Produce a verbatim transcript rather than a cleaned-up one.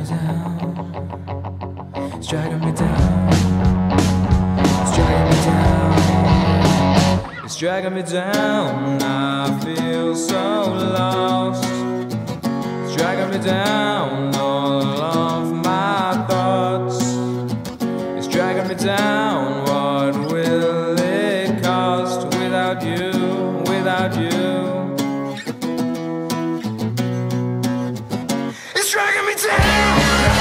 me down. It's dragging me down. It's dragging me down. It's dragging me down. I feel so lost. It's dragging me down. All of my thoughts. It's dragging me down. What will it cost without you? Without you. It's dragging me down.